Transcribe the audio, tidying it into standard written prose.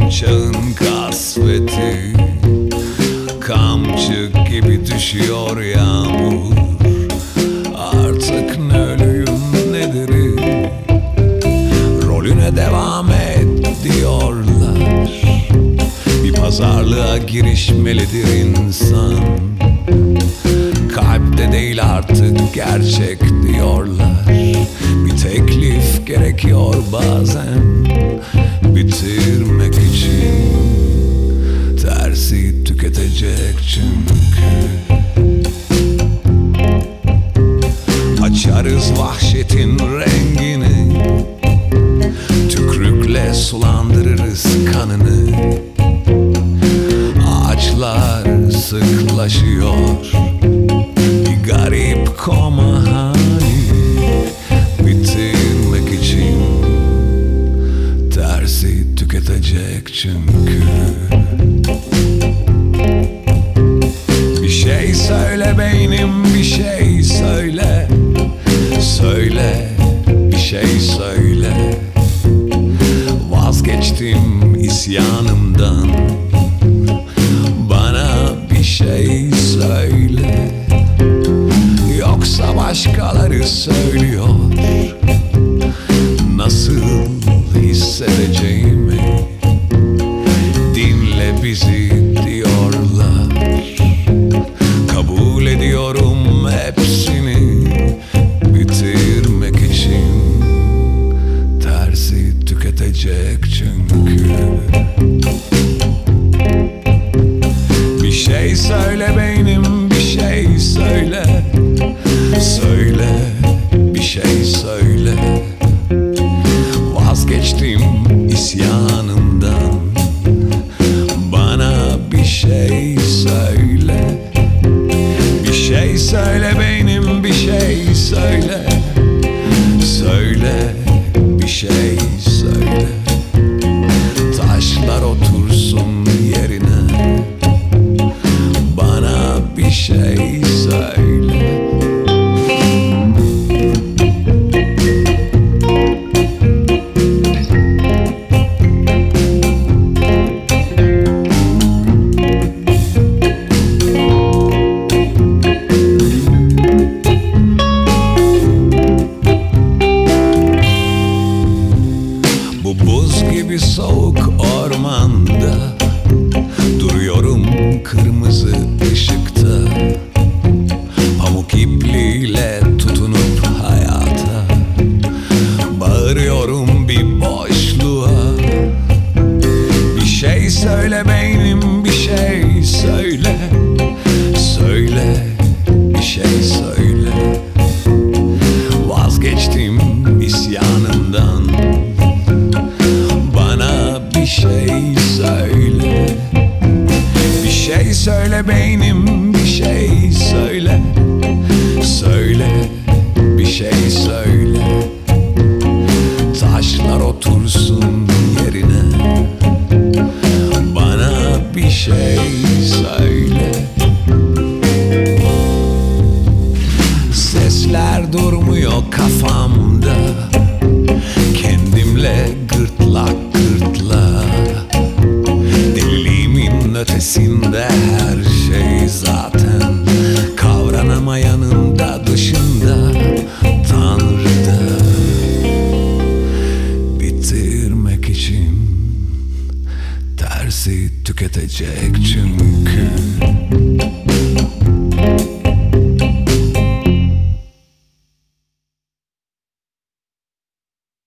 Mınçağın kasveti, kamçı gibi düşüyor yağmur. Artık ne ölüyüm ne derim, rolüne devam et diyorlar. Bir pazarlığa girişmelidir insan, kalpte değil artık gerçek diyorlar. Bir teklif gerekiyor bazen bitirmek için, tersi tüketecek çünkü. Açarız vahşetin rengini, tükürükle sulandırırız kanını. Ağaçlar sıklaşıyor, bir garip koma hali, bitirmek için tersi tüketecek çünkü. Bir şey söyle beynim, bir şey söyle, söyle bir şey söyle. Vazgeçtim isyanımdan, bana bir şey söyle. Yoksa başkaları söylüyor, nasıl hissedeceğimi. Dinle bizi diyorlar, kabul ediyorum hepsini, bitirmek için tersi tüketecek çünkü. Bir şey söyle beynim, bir şey söyle, söyle bir şey söyle. Vazgeçtim isyanımdan, bana bir şey söyle. Bir şey söyle beynim, bir şey söyle, söyle bir şey söyle. Taşlar otursun yerine, bana bir şey söyle. Buz gibi soğuk ormanda duruyorum, kırmızı ışıkta. Pamuk ipliğiyle tutunup hayata bağırıyorum bir boşluğa. Bir şey söyle beynim, bir şey söyle, söyle bir şey söyle. Vazgeçtim isyanımdan, bir şey söyle. Bir şey söyle beynim, bir şey söyle, söyle bir şey söyle. Taşlar otursun yerine, bana bir şey söyle. Sesler durmuyor kafamda, kendimle gırtlak ötesinde her şey zaten, kavranamayanın da dışında, Tanrı'da. Bitirmek için tersi tüketecek çünkü.